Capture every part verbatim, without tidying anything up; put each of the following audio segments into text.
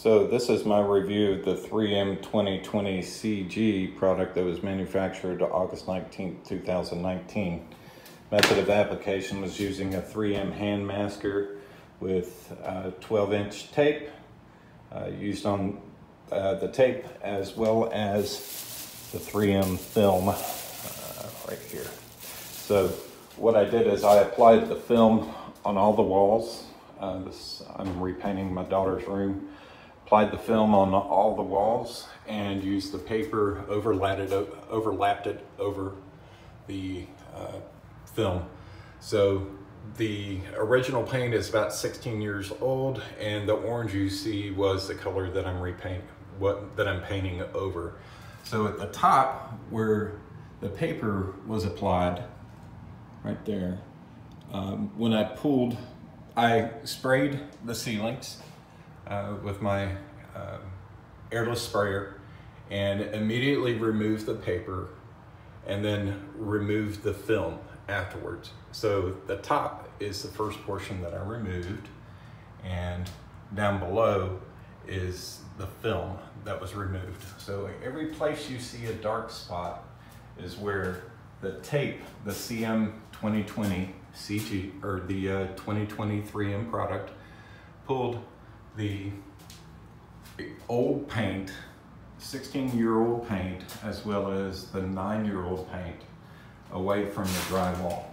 So this is my review of the three M twenty twenty C G product that was manufactured August nineteenth, two thousand nineteen. Method of application was using a three M hand masker with uh, twelve inch tape uh, used on uh, the tape, as well as the three M film uh, right here. So what I did is I applied the film on all the walls. Uh, this, I'm repainting my daughter's room. Applied the film on all the walls and used the paper, overlapped it, overlapped it over the uh, film. So the original paint is about sixteen years old, and the orange you see was the color that I'm repaint, what that I'm painting over. So at the top where the paper was applied, right there, um, when I pulled, I sprayed the sealants uh, with my uh, airless sprayer and immediately removed the paper and then removed the film afterwards. So the top is the first portion that I removed, and down below is the film that was removed. So every place you see a dark spot is where the tape, the three M twenty twenty C G, or the uh, twenty twenty three M product, pulled the old paint, sixteen year old paint, as well as the nine year old paint away from the drywall.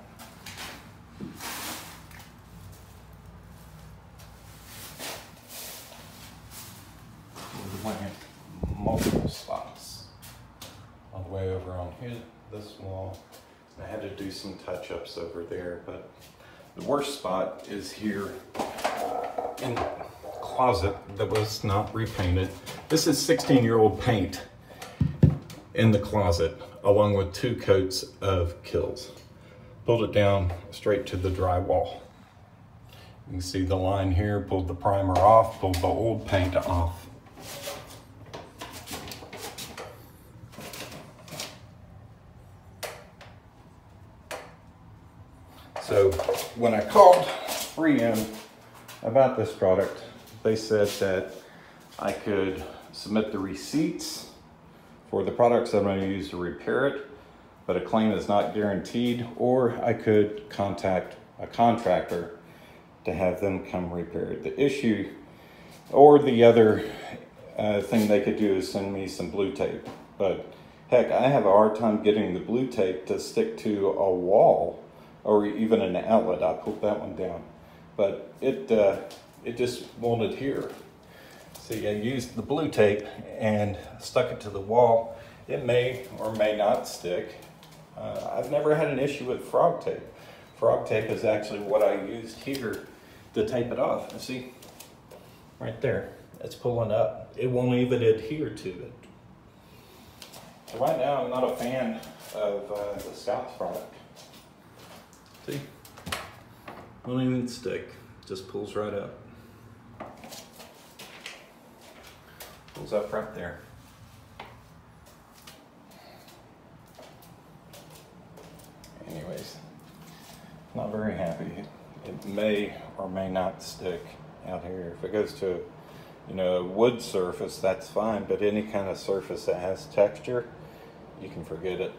We went in multiple spots all the way over on here, this wall. I had to do some touch-ups over there, but the worst spot is here in the closet that was not repainted. This is sixteen year old paint in the closet, along with two coats of Kilz. Pulled it down straight to the drywall. You can see the line here, pulled the primer off, pulled the old paint off. So when I called three M about this product, they said that I could submit the receipts for the products that I'm going to use to repair it, but a claim is not guaranteed, or I could contact a contractor to have them come repair it. The issue, or the other uh, thing they could do, is send me some blue tape. But heck, I have a hard time getting the blue tape to stick to a wall or even an outlet. I pulled that one down, but it uh, it just won't adhere. See, I used the blue tape and stuck it to the wall. It may or may not stick. Uh, I've never had an issue with Frog Tape. Frog Tape is actually what I used here to tape it off. And see, right there, it's pulling up. It won't even adhere to it. So right now, I'm not a fan of uh, the Scotch product. See, won't even stick, just pulls right up. Pulls up right there. Anyways, not very happy. It may or may not stick out here. If it goes to, you know, a wood surface, that's fine, but any kind of surface that has texture, you can forget it.